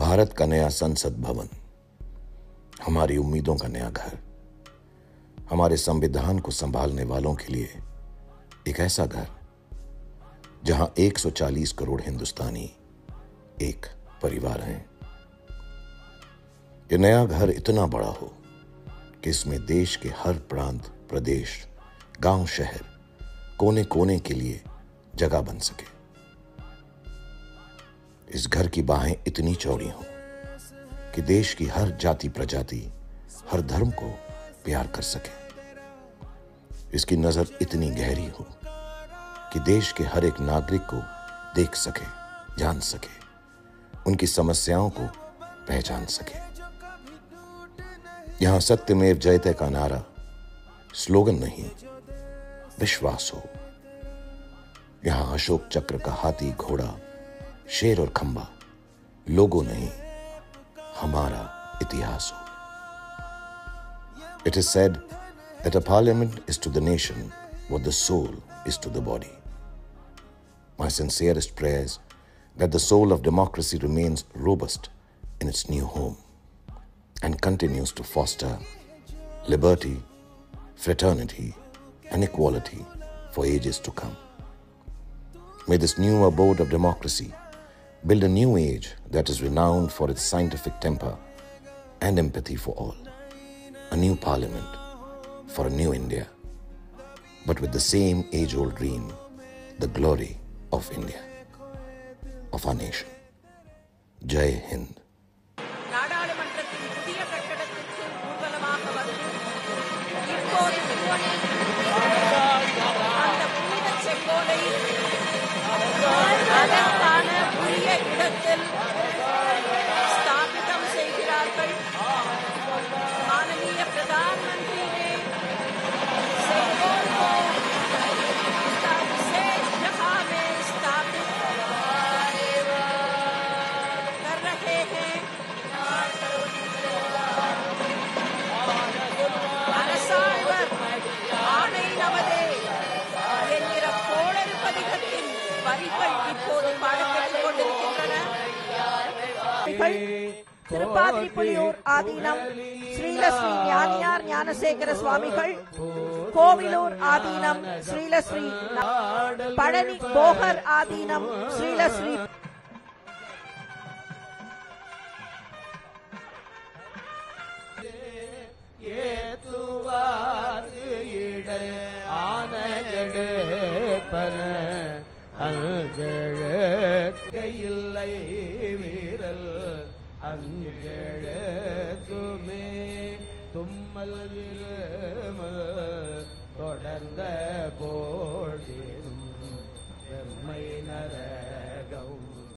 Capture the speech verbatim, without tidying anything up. भारत का नया संसद भवन, हमारी उम्मीदों का नया घर, हमारे संविधान को संभालने वालों के लिए एक ऐसा घर जहां एक सौ चालीस करोड़ हिंदुस्तानी एक परिवार हैं। ये नया घर इतना बड़ा हो कि इसमें देश के हर प्रांत, प्रदेश, गांव, शहर, कोने कोने के लिए जगह बन सके। इस घर की बाहें इतनी चौड़ी हों कि देश की हर जाति, प्रजाति, हर धर्म को प्यार कर सके। इसकी नजर इतनी गहरी हो कि देश के हर एक नागरिक को देख सके, जान सके, उनकी समस्याओं को पहचान सके। यहां सत्यमेव जयते का नारा स्लोगन नहीं, विश्वास हो। यहां अशोक चक्र का हाथी, घोड़ा, शेर और खंबा लोगो नहीं, हमारा इतिहास हो। It is said that a parliament is to the nation what the soul is to the body. My sincerest prayers that the soul of democracy remains robust in its new home and continues to foster liberty, fraternity, and equality for ages to come. May this new abode of democracy build a new age that is renowned for its scientific temper and empathy for all, a new parliament for a new India, but with the same age-old dream, the glory of India, of our nation. Jai Hind. Thiruppathiripuliyur Adheenam Srilasri Gnaniyar Gnanasekara Swamigal Kovilur ஆதீனம் ஸ்ரீலஸ்ரீ பழனி போகர் ஆதீனம் ஸ்ரீலஸ்ரீ கையில்லை வீரல் அஞ்சேழ